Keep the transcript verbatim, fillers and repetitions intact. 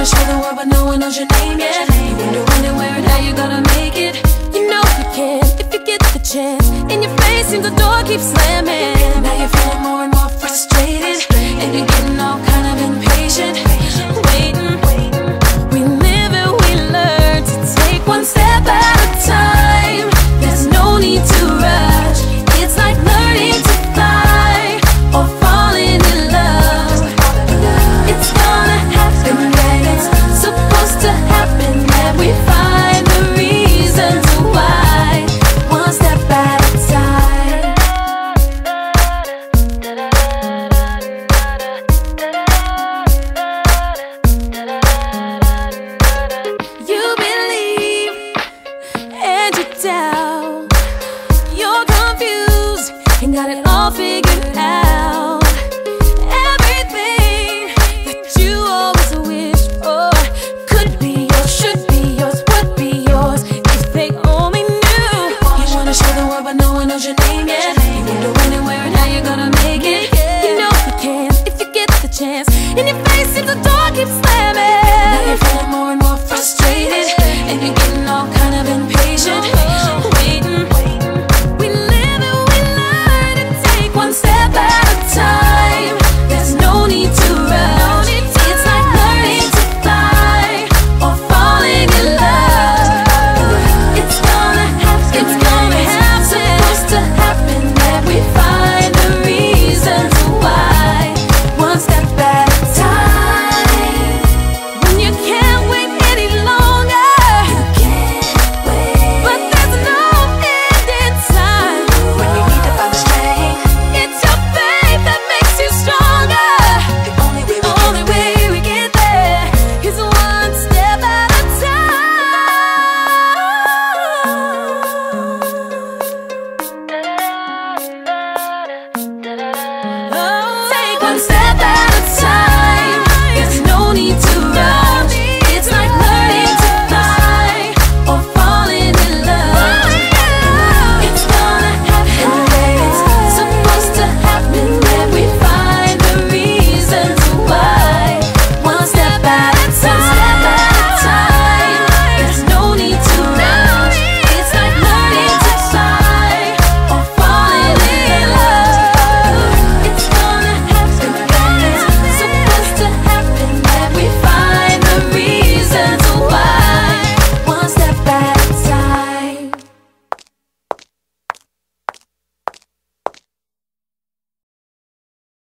wanna show the world, but no one knows your name yet. You wonder when and where and how you're gonna make it. You know you can, if you get the chance. In your face seems the door keeps slamming. Now you're feeling more and more frustrated, and you're getting all kind of impatient, waiting. We live and we learn to take one step at a time. There's no need to rush. It's like learning to fly or falling in love. It's gonna happen, and it's supposed to happen, and we find the reasons why. One step at a time. You believe and you doubt. You're confused and got it all figured out. Everything that you always wish for could be yours, should be yours, would be yours if they only knew. You wanna show the world, but no one knows your name yet. You wonder when and where and how you're gonna make it. You know you can if you get the chance. In your face, if the door keeps slamming.